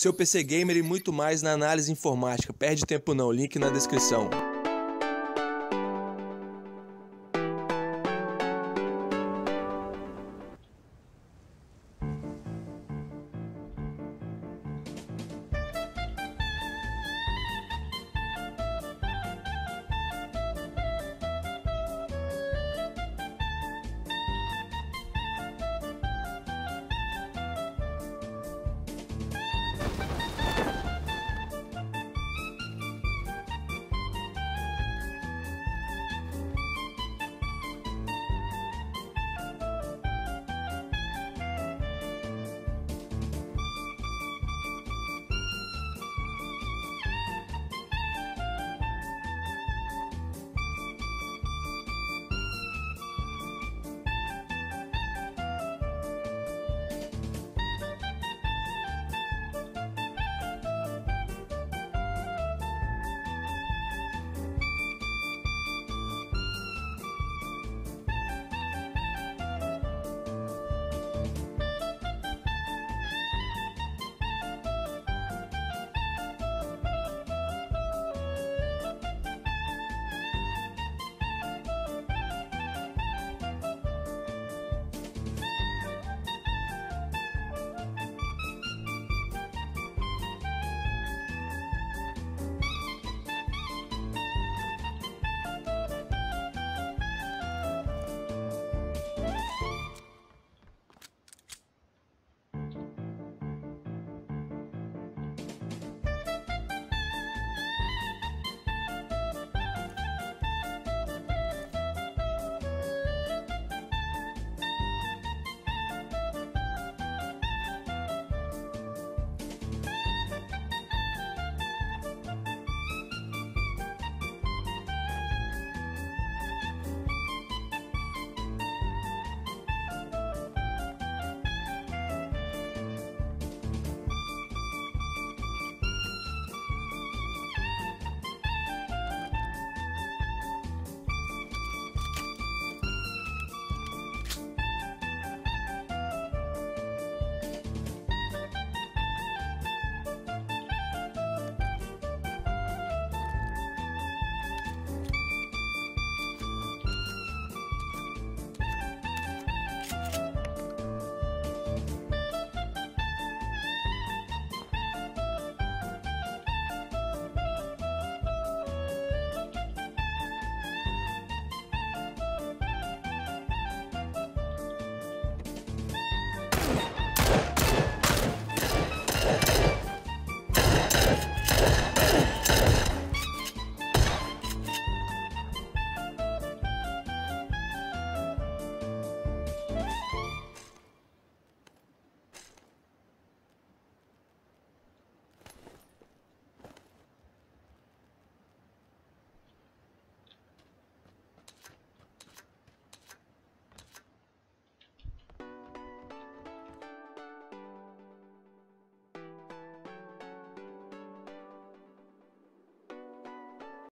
seu PC Gamer e muito mais na análise informática. Perde tempo não, link na descrição.